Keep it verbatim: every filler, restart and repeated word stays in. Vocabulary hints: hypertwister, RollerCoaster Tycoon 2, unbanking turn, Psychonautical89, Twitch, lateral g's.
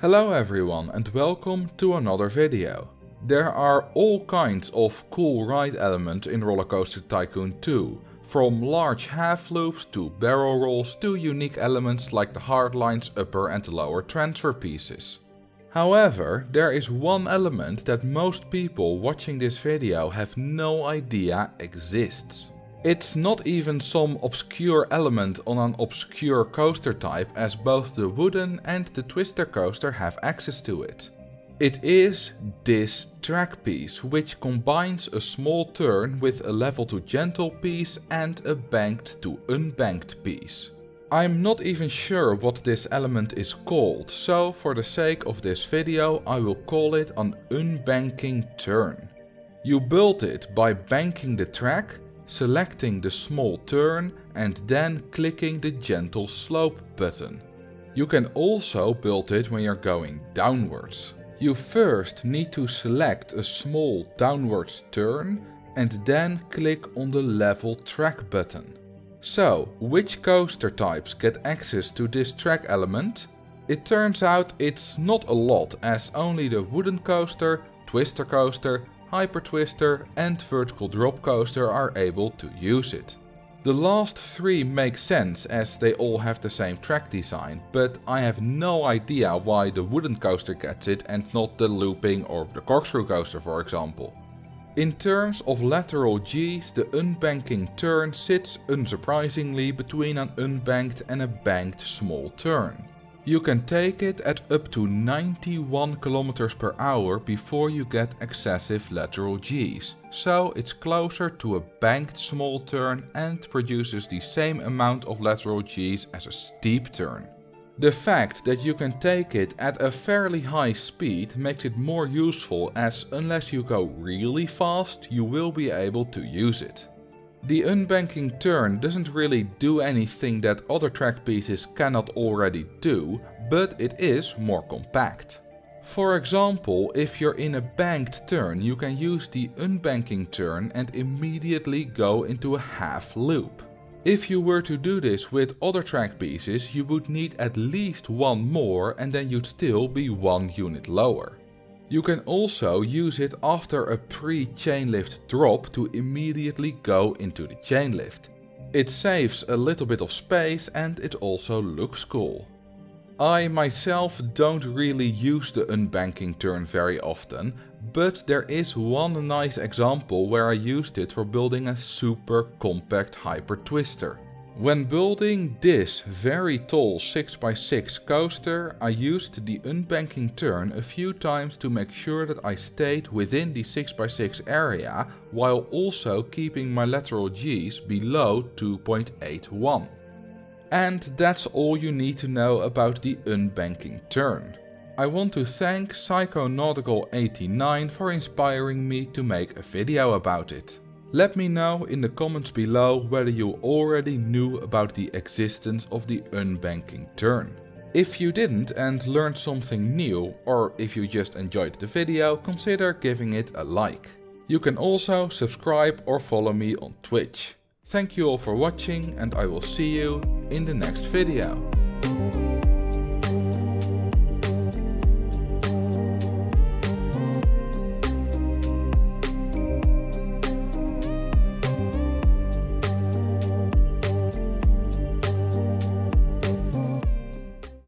Hello everyone and welcome to another video. There are all kinds of cool ride elements in RollerCoaster Tycoon two, from large half loops to barrel rolls to unique elements like the hardline's upper and lower transfer pieces. However, there is one element that most people watching this video have no idea exists. It's not even some obscure element on an obscure coaster type, as both the wooden and the twister coaster have access to it. It is this track piece, which combines a small turn with a level to gentle piece and a banked to unbanked piece. I'm not even sure what this element is called, so for the sake of this video I will call it an unbanking turn. You build it by banking the track, selecting the small turn and then clicking the gentle slope button. You can also build it when you're going downwards. You first need to select a small downwards turn and then click on the level track button. So, which coaster types get access to this track element? It turns out it's not a lot, as only the wooden coaster, twister coaster, hypertwister and vertical drop coaster are able to use it. The last three make sense as they all have the same track design, but I have no idea why the wooden coaster gets it and not the looping or the corkscrew coaster, for example. In terms of lateral Gs, the unbanking turn sits unsurprisingly between an unbanked and a banked small turn. You can take it at up to ninety-one kilometers per hour before you get excessive lateral Gs, so it's closer to a banked small turn and produces the same amount of lateral Gs as a steep turn. The fact that you can take it at a fairly high speed makes it more useful, as unless you go really fast, you will be able to use it. The unbanking turn doesn't really do anything that other track pieces cannot already do, but it is more compact. For example, if you're in a banked turn, you can use the unbanking turn and immediately go into a half loop. If you were to do this with other track pieces, you would need at least one more and then you'd still be one unit lower. You can also use it after a pre-chainlift drop to immediately go into the chainlift. It saves a little bit of space and it also looks cool. I myself don't really use the unbanking turn very often, but there is one nice example where I used it for building a super compact hyper twister. When building this very tall six by six coaster, I used the unbanking turn a few times to make sure that I stayed within the six by six area while also keeping my lateral Gs below two point eight one. And that's all you need to know about the unbanking turn. I want to thank Psychonautical eighty-nine for inspiring me to make a video about it. Let me know in the comments below whether you already knew about the existence of the unbanking turn. If you didn't and learned something new, or if you just enjoyed the video, consider giving it a like. You can also subscribe or follow me on Twitch. Thank you all for watching and I will see you in the next video.